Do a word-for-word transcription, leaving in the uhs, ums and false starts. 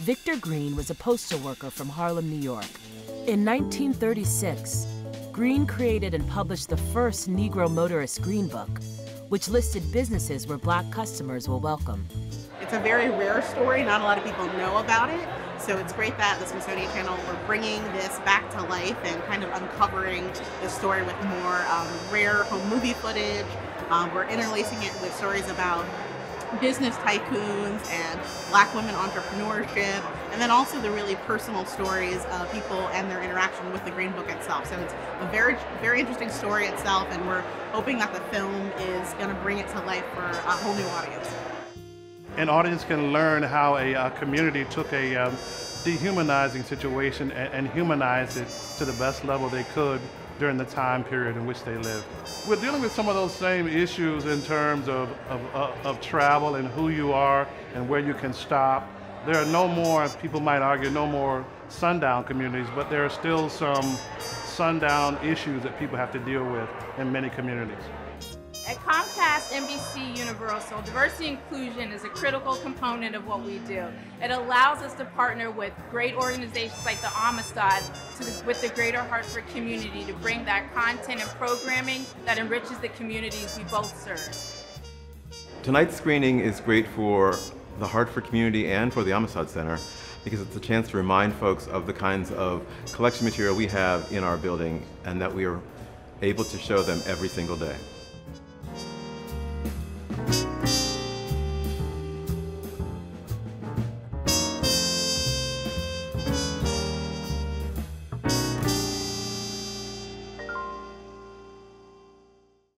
Victor Green was a postal worker from Harlem, New York. In nineteen thirty-six, Green created and published the first Negro Motorist Green Book, which listed businesses where black customers were welcome. It's a very rare story. Not a lot of people know about it. So it's great that the Smithsonian Channel, we're bringing this back to life and kind of uncovering the story with more um, rare home movie footage. Um, we're interlacing it with stories about business tycoons and black women entrepreneurship, and then also the really personal stories of people and their interaction with the Green Book itself. So it's a very, very interesting story itself, and we're hoping that the film is going to bring it to life for a whole new audience. An audience can learn how a uh, community took a um, dehumanizing situation and, and humanized it to the best level they could during the time period in which they lived. We're dealing with some of those same issues in terms of, of, of, of travel and who you are and where you can stop. There are no more, people might argue, no more sundown communities, but there are still some sundown issues that people have to deal with in many communities. At Comcast N B C Universal, diversity and inclusion is a critical component of what we do. It allows us to partner with great organizations like the Amistad to, with the greater Hartford community to bring that content and programming that enriches the communities we both serve. Tonight's screening is great for the Hartford community and for the Amistad Center, because it's a chance to remind folks of the kinds of collection material we have in our building and that we are able to show them every single day.